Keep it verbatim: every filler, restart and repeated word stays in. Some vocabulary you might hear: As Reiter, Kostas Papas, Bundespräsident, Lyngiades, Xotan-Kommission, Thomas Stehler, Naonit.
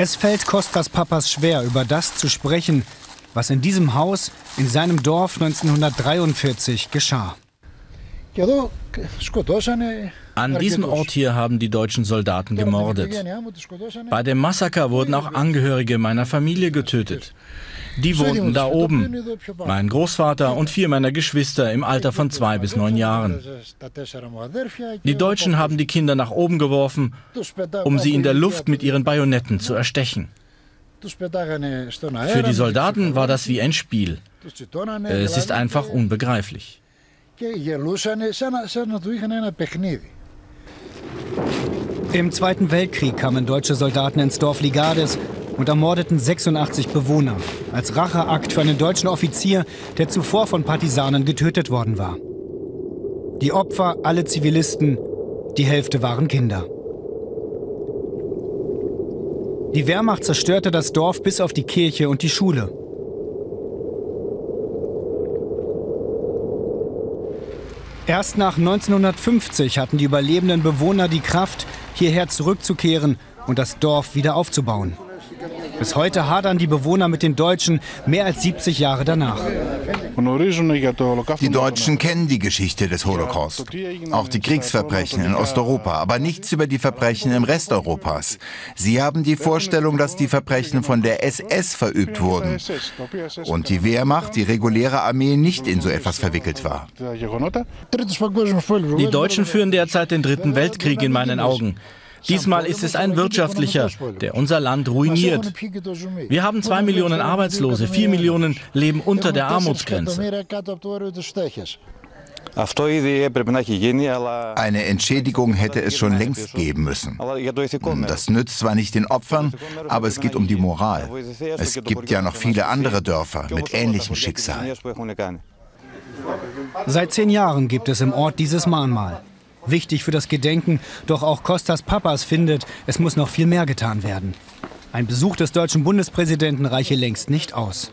Es fällt Kostas Papas schwer, über das zu sprechen, was in diesem Haus, in seinem Dorf neunzehnhundertdreiundvierzig geschah. An diesem Ort hier haben die deutschen Soldaten gemordet. Bei dem Massaker wurden auch Angehörige meiner Familie getötet. Die wohnten da oben, mein Großvater und vier meiner Geschwister im Alter von zwei bis neun Jahren. Die Deutschen haben die Kinder nach oben geworfen, um sie in der Luft mit ihren Bajonetten zu erstechen. Für die Soldaten war das wie ein Spiel. Es ist einfach unbegreiflich. Im Zweiten Weltkrieg kamen deutsche Soldaten ins Dorf Lyngiades und ermordeten sechsundachtzig Bewohner, als Racheakt für einen deutschen Offizier, der zuvor von Partisanen getötet worden war. Die Opfer, alle Zivilisten, die Hälfte waren Kinder. Die Wehrmacht zerstörte das Dorf bis auf die Kirche und die Schule. Erst nach neunzehnhundertfünfzig hatten die überlebenden Bewohner die Kraft, hierher zurückzukehren und das Dorf wieder aufzubauen. Bis heute hadern die Bewohner mit den Deutschen, mehr als siebzig Jahre danach. Die Deutschen kennen die Geschichte des Holocaust, auch die Kriegsverbrechen in Osteuropa, aber nichts über die Verbrechen im Rest Europas. Sie haben die Vorstellung, dass die Verbrechen von der S S verübt wurden und die Wehrmacht, die reguläre Armee, nicht in so etwas verwickelt war. Die Deutschen führen derzeit den Dritten Weltkrieg in meinen Augen. Diesmal ist es ein wirtschaftlicher, der unser Land ruiniert. Wir haben zwei Millionen Arbeitslose, vier Millionen leben unter der Armutsgrenze. Eine Entschädigung hätte es schon längst geben müssen. Das nützt zwar nicht den Opfern, aber es geht um die Moral. Es gibt ja noch viele andere Dörfer mit ähnlichem Schicksal. Seit zehn Jahren gibt es im Ort dieses Mahnmal. Wichtig für das Gedenken, doch auch Kostas Papas findet, es muss noch viel mehr getan werden. Ein Besuch des deutschen Bundespräsidenten reiche längst nicht aus.